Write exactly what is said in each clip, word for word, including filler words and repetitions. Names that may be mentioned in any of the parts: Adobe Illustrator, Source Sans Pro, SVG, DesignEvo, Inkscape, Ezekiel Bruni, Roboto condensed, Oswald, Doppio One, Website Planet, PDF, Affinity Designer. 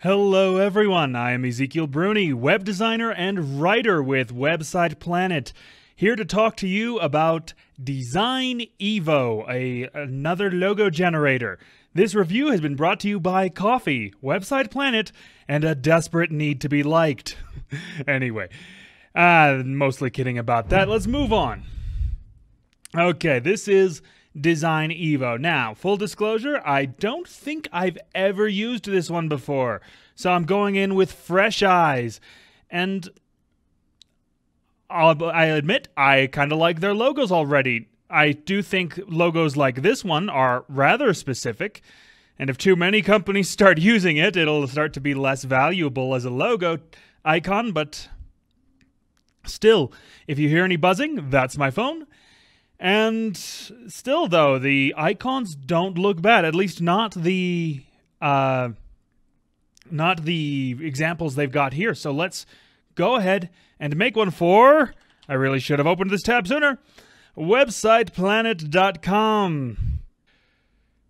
Hello everyone, I am Ezekiel Bruni, web designer and writer with Website Planet, here to talk to you about DesignEvo, a, another logo generator. This review has been brought to you by coffee, Website Planet, and a desperate need to be liked. Anyway, uh, mostly kidding about that. Let's move on. Okay, this is DesignEvo. Now, full disclosure, I don't think I've ever used this one before, so I'm going in with fresh eyes, and I'll, I admit I kind of like their logos already. I do think logos like this one are rather specific, and if too many companies start using it, it'll start to be less valuable as a logo icon, but still, if you hear any buzzing, that's my phone. And still, though, the icons don't look bad, at least not the uh, not the examples they've got here. So let's go ahead and make one for, I really should have opened this tab sooner, website planet dot com.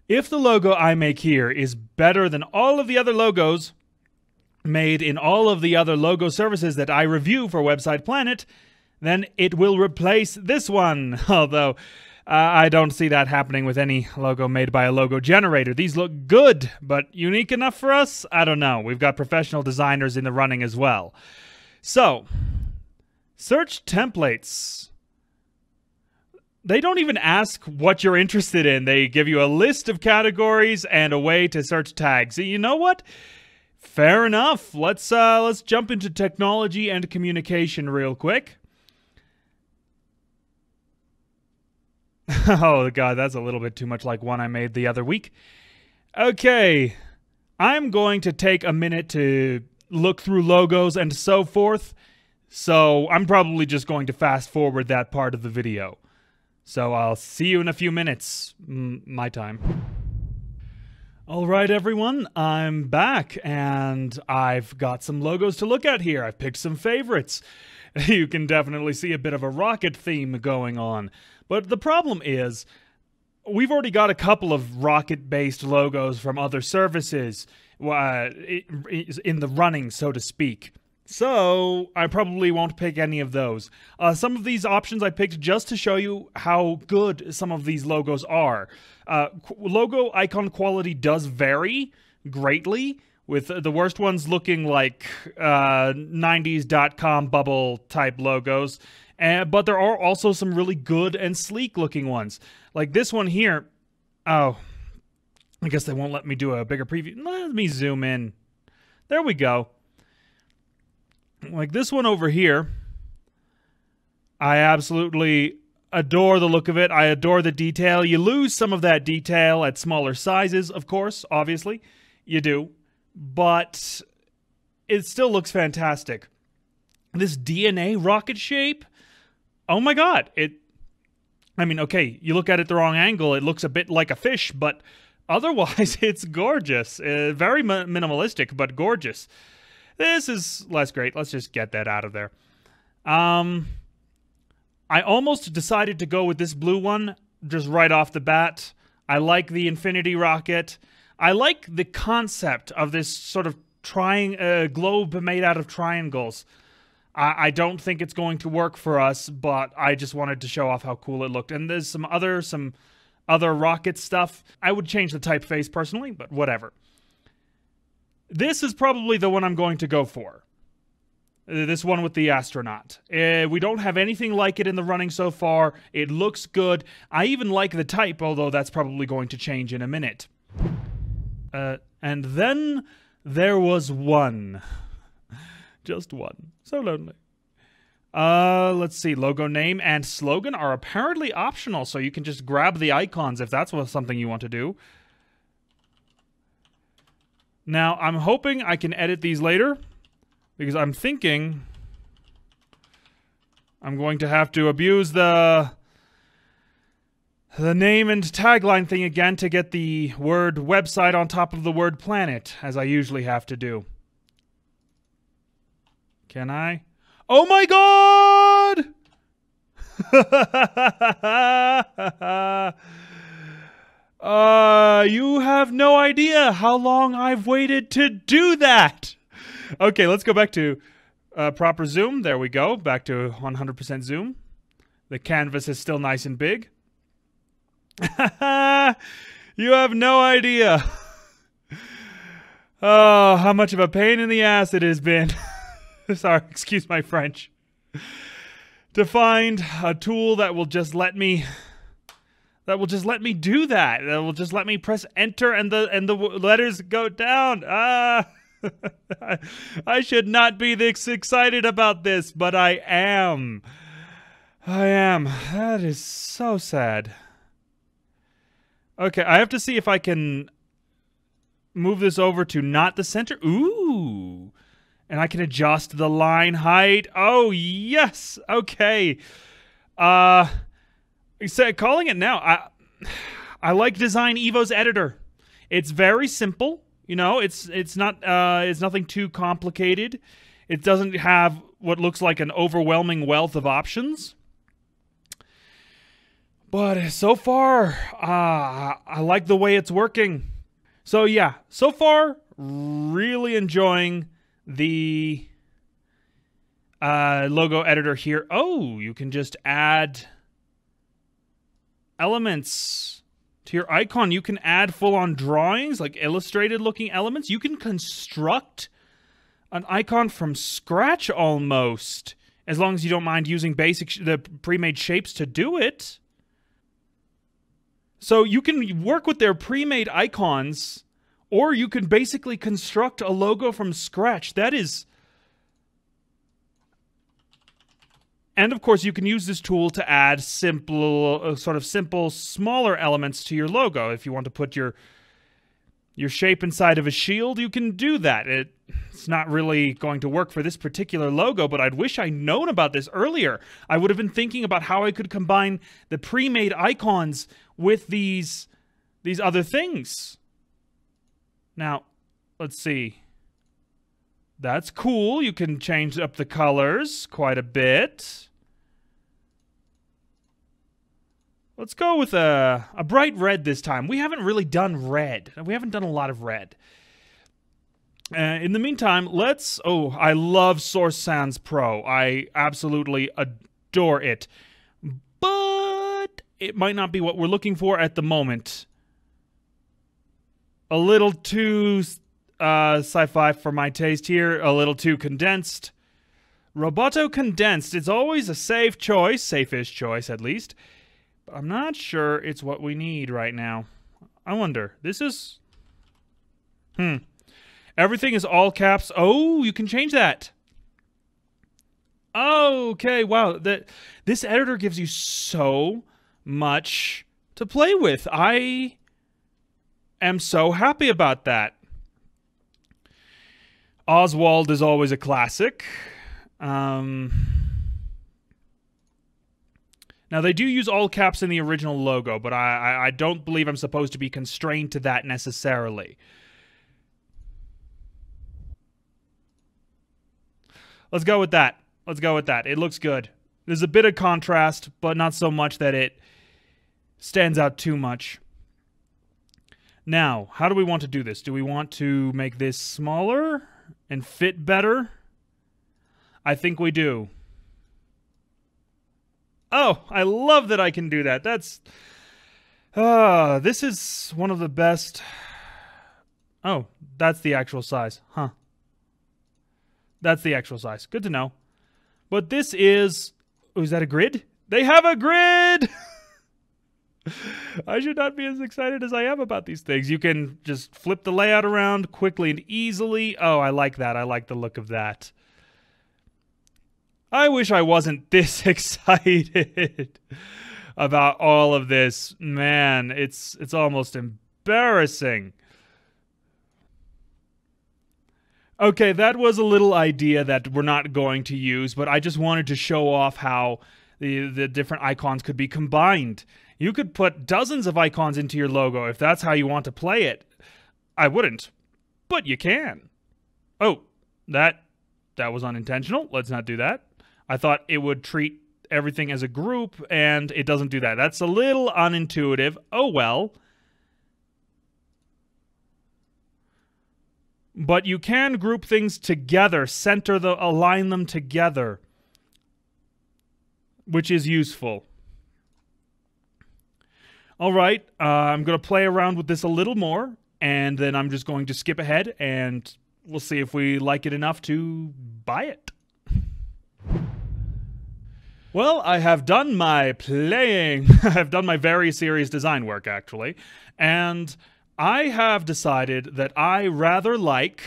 If the logo I make here is better than all of the other logos made in all of the other logo services that I review for Website Planet, then it will replace this one, although uh, I don't see that happening with any logo made by a logo generator. These look good, but unique enough for us? I don't know. We've got professional designers in the running as well. So, search templates. They don't even ask what you're interested in. They give you a list of categories and a way to search tags. You know what? Fair enough. Let's, uh, let's jump into technology and communication real quick. Oh, God, that's a little bit too much like one I made the other week. Okay, I'm going to take a minute to look through logos and so forth, so I'm probably just going to fast forward that part of the video. So I'll see you in a few minutes, my time. All right, everyone, I'm back, and I've got some logos to look at here. I've picked some favorites. You can definitely see a bit of a rocket theme going on. But the problem is, we've already got a couple of rocket-based logos from other services uh, in the running, so to speak. So I probably won't pick any of those. Uh, some of these options I picked just to show you how good some of these logos are. Uh, logo icon quality does vary greatly, with the worst ones looking like uh, nineties dot com bubble type logos. Uh, but there are also some really good and sleek looking ones. Like this one here. Oh, I guess they won't let me do a bigger preview. Let me zoom in. There we go. Like this one over here. I absolutely adore the look of it. I adore the detail. You lose some of that detail at smaller sizes, of course, obviously. You do. But it still looks fantastic. This D N A rocket shape, oh my god, it, I mean, okay, you look at it the wrong angle, it looks a bit like a fish, but otherwise it's gorgeous. Uh, very minimalistic, but gorgeous. This is less great. Let's just get that out of there. Um, I almost decided to go with this blue one just right off the bat. I like the infinity rocket. I like the concept of this sort of trying uh, globe made out of triangles. I don't think it's going to work for us, but I just wanted to show off how cool it looked. And there's some other some other rocket stuff. I would change the typeface personally, but whatever. This is probably the one I'm going to go for. This one with the astronaut. Uh, we don't have anything like it in the running so far. It looks good. I even like the type, although that's probably going to change in a minute. Uh, and then there was one. Just one. So lonely. Uh, let's see. Logo name and slogan are apparently optional, so you can just grab the icons if that's something you want to do. Now, I'm hoping I can edit these later, because I'm thinking I'm going to have to abuse the the name and tagline thing again to get the word website on top of the word planet, as I usually have to do. Can I? Oh my god! Uh, you have no idea how long I've waited to do that. Okay, let's go back to uh, proper zoom. There we go. Back to one hundred percent zoom. The canvas is still nice and big. You have no idea. Oh, how much of a pain in the ass it has been. Sorry, excuse my French. To find a tool that will just let me... That will just let me do that. That will just let me press enter and the and the letters go down. Ah, I should not be this excited about this, but I am. I am. That is so sad. Okay, I have to see if I can move this over to not the center. Ooh, and I can adjust the line height. Oh yes. Okay. Uh. So calling it now, I I like DesignEvo's editor. It's very simple, you know. It's it's not uh, it's nothing too complicated. It doesn't have what looks like an overwhelming wealth of options. But so far, uh, I like the way it's working. So yeah, so far, really enjoying the uh, logo editor here. Oh, you can just add elements to your icon. You can add full-on drawings, like illustrated looking elements. You can construct an icon from scratch almost, as long as you don't mind using basic sh the pre-made shapes to do it. So you can work with their pre-made icons, or you can basically construct a logo from scratch. That is... And of course, you can use this tool to add simple, uh, sort of simple, smaller elements to your logo. If you want to put your your shape inside of a shield, you can do that. It, it's not really going to work for this particular logo, but I'd wish I'd known about this earlier. I would have been thinking about how I could combine the pre-made icons with these these other things. Now, let's see. That's cool. You can change up the colors quite a bit. Let's go with a, a bright red this time. We haven't really done red. We haven't done a lot of red. Uh, in the meantime, let's... Oh, I love Source Sans Pro. I absolutely adore it. But it might not be what we're looking for at the moment. A little too... Uh, sci-fi for my taste here. A little too condensed. Roboto condensed. It's always a safe choice. Safe-ish choice, at least. But I'm not sure it's what we need right now. I wonder. This is... Hmm. Everything is all caps. Oh, you can change that. Oh, okay. Wow. The, this editor gives you so much to play with. I am so happy about that. Oswald is always a classic. Um, now, they do use all caps in the original logo, but I, I, I don't believe I'm supposed to be constrained to that necessarily. Let's go with that. Let's go with that. It looks good. There's a bit of contrast, but not so much that it stands out too much. Now, how do we want to do this? Do we want to make this smaller and fit better? I think we do. Oh, I love that I can do that. That's... Uh, this is one of the best... Oh, that's the actual size. Huh. That's the actual size. Good to know. But this is... Oh, is that a grid? They have a grid! I should not be as excited as I am about these things. You can just flip the layout around quickly and easily. Oh, I like that. I like the look of that. I wish I wasn't this excited about all of this. Man, it's it's almost embarrassing. Okay, that was a little idea that we're not going to use, but I just wanted to show off how the, the different icons could be combined. You could put dozens of icons into your logo if that's how you want to play it. I wouldn't, but you can. Oh, that that was unintentional. Let's not do that. I thought it would treat everything as a group, and it doesn't do that. That's a little unintuitive. Oh well. But you can group things together, center the, align them together, which is useful. All right, uh, I'm going to play around with this a little more, and then I'm just going to skip ahead, and we'll see if we like it enough to buy it. Well, I have done my playing. I have done my very serious design work, actually, and I have decided that I rather like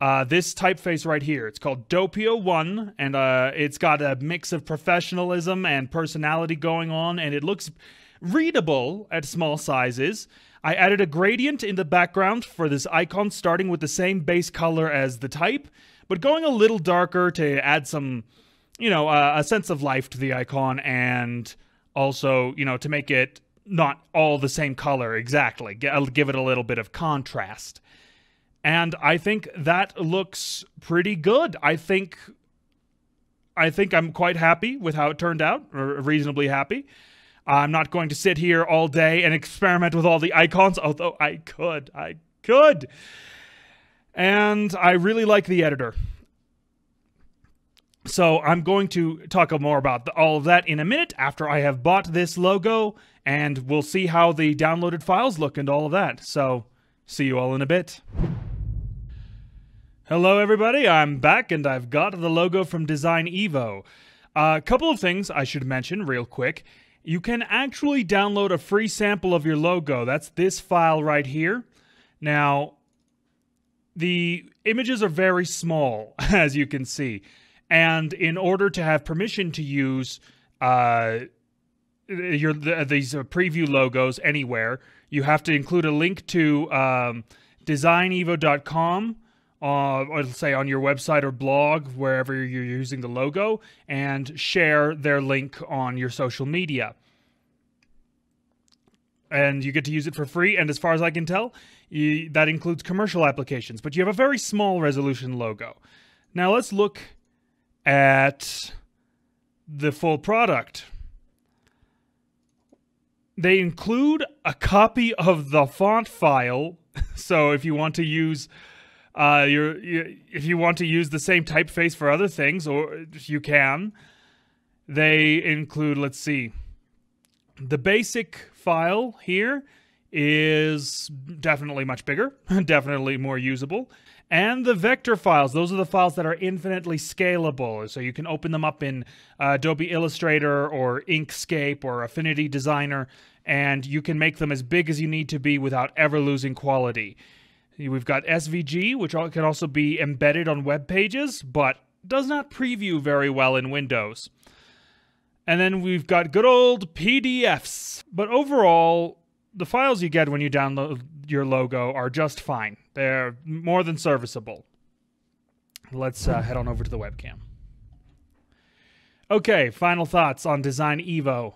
uh, this typeface right here. It's called Doppio One, and uh, it's got a mix of professionalism and personality going on, and it looks readable at small sizes. I added a gradient in the background for this icon, starting with the same base color as the type, but going a little darker to add some, you know, uh, a sense of life to the icon, and also, you know, to make it not all the same color exactly. I'll give it a little bit of contrast. And I think that looks pretty good. I think, I think I'm quite happy with how it turned out, or reasonably happy. I'm not going to sit here all day and experiment with all the icons, although I could, I could. And I really like the editor. So I'm going to talk more about the, all of that in a minute after I have bought this logo, and we'll see how the downloaded files look and all of that. So see you all in a bit. Hello everybody, I'm back and I've got the logo from DesignEvo. A couple of things I should mention real quick. You can actually download a free sample of your logo. That's this file right here. Now, the images are very small, as you can see. And in order to have permission to use uh, your th these uh, preview logos anywhere, you have to include a link to um, design evo dot com, uh, or say on your website or blog, wherever you're using the logo, and share their link on your social media. And you get to use it for free, and as far as I can tell, you, that includes commercial applications. But you have a very small resolution logo. Now let's look at the full product. They include a copy of the font file, so if you want to use uh, your, your if you want to use the same typeface for other things, or you can. They include, let's see, the basic file here is definitely much bigger, definitely more usable. And the vector files, those are the files that are infinitely scalable. So you can open them up in uh, Adobe Illustrator or Inkscape or Affinity Designer, and you can make them as big as you need to be without ever losing quality. We've got S V G, which can also be embedded on web pages, but does not preview very well in Windows. And then we've got good old P D Fs. But overall, the files you get when you download your logo are just fine. They're more than serviceable. Let's uh, head on over to the webcam. Okay, final thoughts on DesignEvo.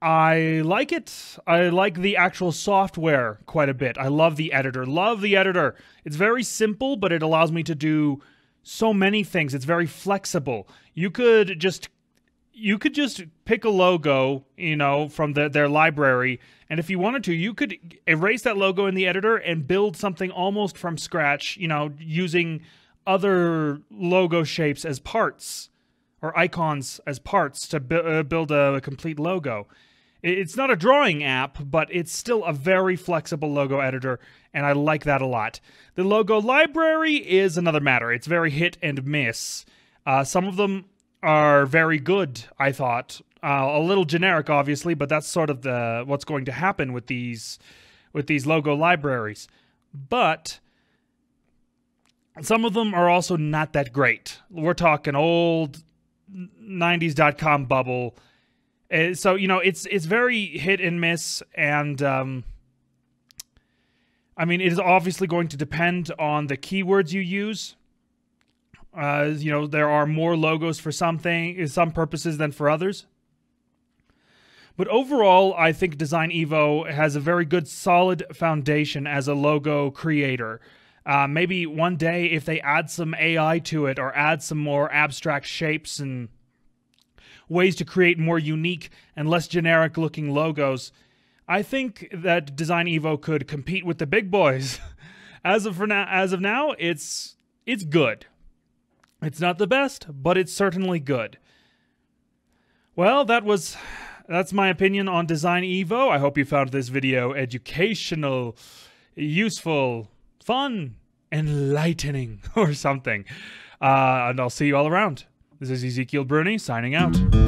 I like it. I like the actual software quite a bit. I love the editor. Love the editor. It's very simple, but it allows me to do so many things. It's very flexible. You could just You could just pick a logo, you know, from the, their library, and if you wanted to, you could erase that logo in the editor and build something almost from scratch, you know, using other logo shapes as parts, or icons as parts to bu uh, build a, a complete logo. It's not a drawing app, but it's still a very flexible logo editor, and I like that a lot. The logo library is another matter. It's very hit and miss. Uh, some of them are very good, I thought. Uh, a little generic, obviously, but that's sort of the what's going to happen with these with these logo libraries. But some of them are also not that great. We're talking old nineties dot com bubble. Uh, so, you know, it's it's very hit and miss, and um, I mean, it is obviously going to depend on the keywords you use. Uh, you know, there are more logos for something, some purposes than for others. But overall, I think DesignEvo has a very good, solid foundation as a logo creator. Uh, maybe one day, if they add some A I to it or add some more abstract shapes and ways to create more unique and less generic-looking logos, I think that DesignEvo could compete with the big boys as of for now, as of now, it's it's good. It's not the best, but it's certainly good. Well, that was that's my opinion on DesignEvo. I hope you found this video educational, useful, fun, enlightening, or something. Uh, and I'll see you all around. This is Ezekiel Bruni signing out.